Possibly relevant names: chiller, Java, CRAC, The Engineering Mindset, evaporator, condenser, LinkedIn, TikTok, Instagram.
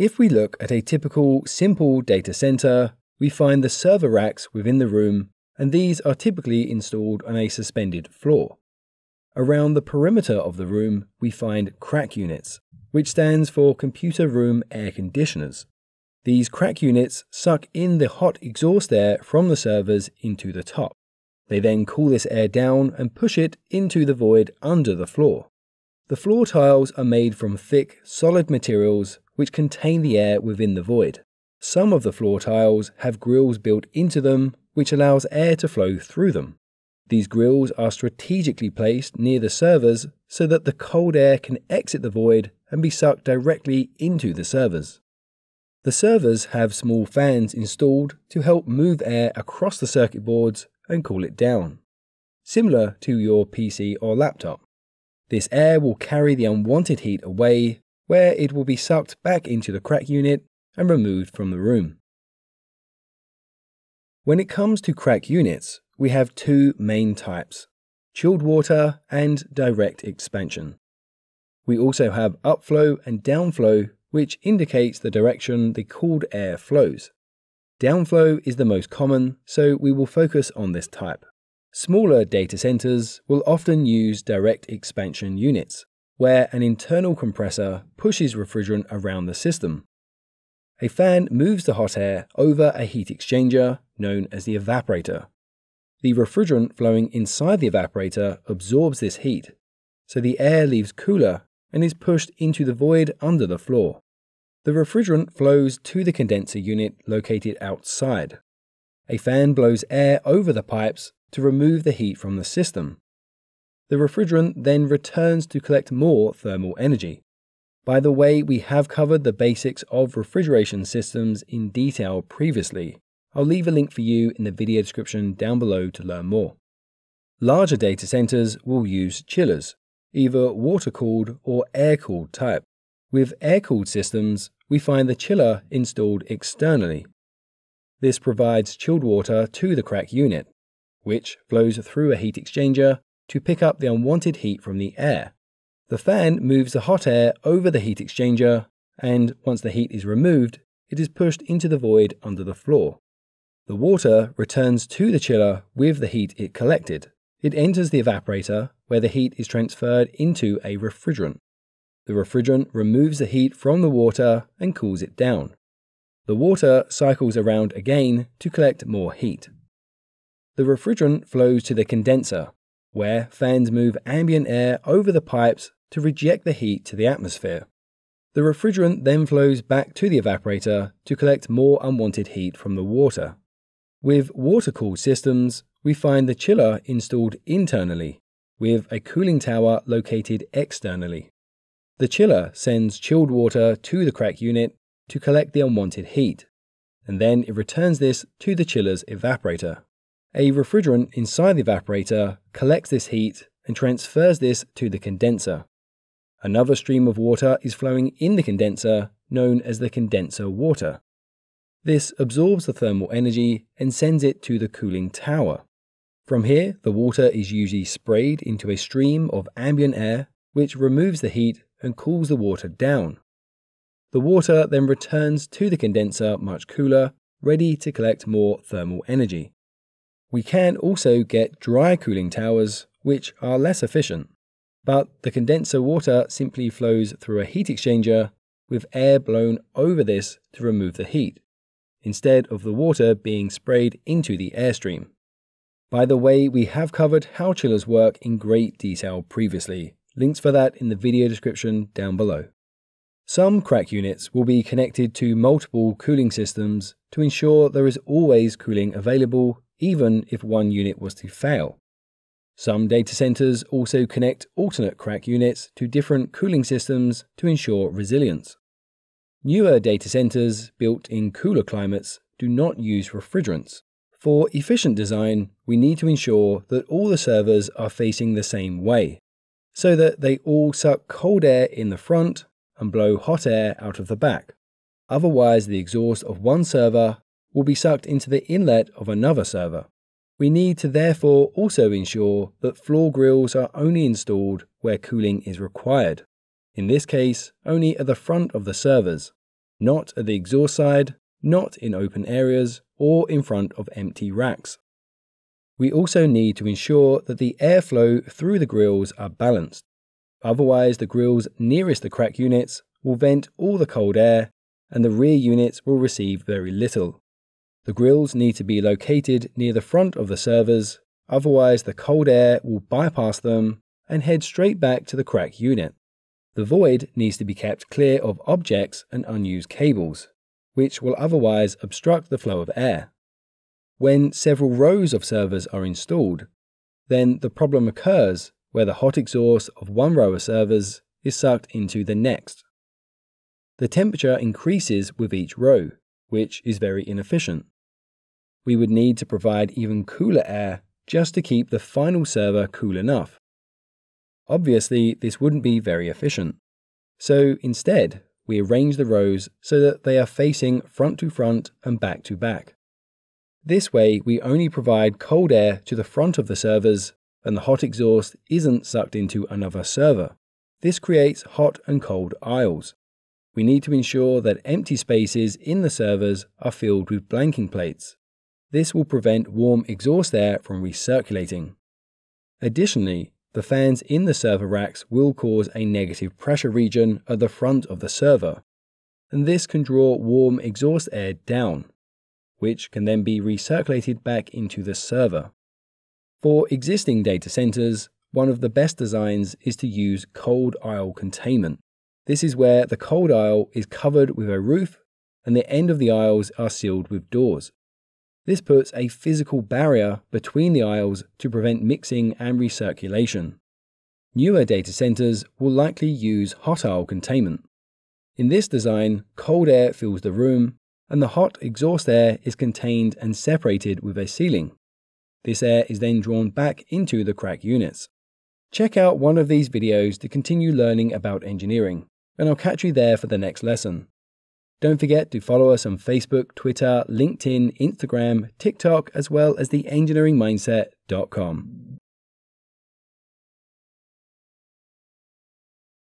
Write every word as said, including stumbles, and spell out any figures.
If we look at a typical simple data center, we find the server racks within the room, and these are typically installed on a suspended floor. Around the perimeter of the room, we find C R A C units, which stands for Computer Room Air Conditioners. These C R A C units suck in the hot exhaust air from the servers into the top. They then cool this air down and push it into the void under the floor. The floor tiles are made from thick, solid materials which contain the air within the void. Some of the floor tiles have grills built into them, which allows air to flow through them. These grills are strategically placed near the servers so that the cold air can exit the void and be sucked directly into the servers. The servers have small fans installed to help move air across the circuit boards and cool it down, similar to your P C or laptop. This air will carry the unwanted heat away, where it will be sucked back into the C R A C unit and removed from the room. When it comes to C R A C units, we have two main types: chilled water and direct expansion. We also have upflow and downflow, which indicates the direction the cooled air flows. Downflow is the most common, so we will focus on this type. Smaller data centers will often use direct expansion units, where an internal compressor pushes refrigerant around the system. A fan moves the hot air over a heat exchanger, known as the evaporator. The refrigerant flowing inside the evaporator absorbs this heat, so the air leaves cooler and is pushed into the void under the floor. The refrigerant flows to the condenser unit located outside. A fan blows air over the pipes to remove the heat from the system. The refrigerant then returns to collect more thermal energy. By the way, we have covered the basics of refrigeration systems in detail previously. I'll leave a link for you in the video description down below to learn more. Larger data centers will use chillers, either water-cooled or air-cooled type. With air-cooled systems, we find the chiller installed externally. This provides chilled water to the C R A C unit, which flows through a heat exchanger to pick up the unwanted heat from the air. The fan moves the hot air over the heat exchanger, and once the heat is removed, it is pushed into the void under the floor. The water returns to the chiller with the heat it collected. It enters the evaporator, where the heat is transferred into a refrigerant. The refrigerant removes the heat from the water and cools it down. The water cycles around again to collect more heat. The refrigerant flows to the condenser, where fans move ambient air over the pipes to reject the heat to the atmosphere. The refrigerant then flows back to the evaporator to collect more unwanted heat from the water. With water-cooled systems, we find the chiller installed internally, with a cooling tower located externally. The chiller sends chilled water to the C R A C unit to collect the unwanted heat, and then it returns this to the chiller's evaporator. A refrigerant inside the evaporator collects this heat and transfers this to the condenser. Another stream of water is flowing in the condenser, known as the condenser water. This absorbs the thermal energy and sends it to the cooling tower. From here, the water is usually sprayed into a stream of ambient air, which removes the heat and cools the water down. The water then returns to the condenser much cooler, ready to collect more thermal energy. We can also get dry cooling towers, which are less efficient, but the condenser water simply flows through a heat exchanger with air blown over this to remove the heat, instead of the water being sprayed into the airstream. By the way, we have covered how chillers work in great detail previously. Links for that in the video description down below. Some C R A C units will be connected to multiple cooling systems to ensure there is always cooling available, even if one unit was to fail. Some data centers also connect alternate C R A C units to different cooling systems to ensure resilience. Newer data centers built in cooler climates do not use refrigerants. For efficient design, we need to ensure that all the servers are facing the same way, so that they all suck cold air in the front and blow hot air out of the back. Otherwise, the exhaust of one server will be sucked into the inlet of another server. We need to therefore also ensure that floor grills are only installed where cooling is required. In this case, only at the front of the servers. not at the exhaust side, not in open areas, or in front of empty racks. We also need to ensure that the airflow through the grills are balanced. Otherwise, the grills nearest the C R A C units will vent all the cold air, and the rear units will receive very little. The grills need to be located near the front of the servers, otherwise the cold air will bypass them and head straight back to the C R A C unit. The void needs to be kept clear of objects and unused cables, which will otherwise obstruct the flow of air. When several rows of servers are installed, then the problem occurs where the hot exhaust of one row of servers is sucked into the next. The temperature increases with each row, which is very inefficient. We would need to provide even cooler air just to keep the final server cool enough. Obviously, this wouldn't be very efficient. So instead, we arrange the rows so that they are facing front to front and back to back. This way, we only provide cold air to the front of the servers, and the hot exhaust isn't sucked into another server. This creates hot and cold aisles. We need to ensure that empty spaces in the servers are filled with blanking plates. This will prevent warm exhaust air from recirculating. Additionally, the fans in the server racks will cause a negative pressure region at the front of the server, and this can draw warm exhaust air down, which can then be recirculated back into the server. For existing data centers, one of the best designs is to use cold aisle containment. This is where the cold aisle is covered with a roof and the end of the aisles are sealed with doors. This puts a physical barrier between the aisles to prevent mixing and recirculation. Newer data centers will likely use hot aisle containment. In this design, cold air fills the room and the hot exhaust air is contained and separated with a ceiling. This air is then drawn back into the C R A C units. Check out one of these videos to continue learning about engineering, and I'll catch you there for the next lesson. Don't forget to follow us on Facebook, Twitter, LinkedIn, Instagram, TikTok, as well as the engineering mindset dot com.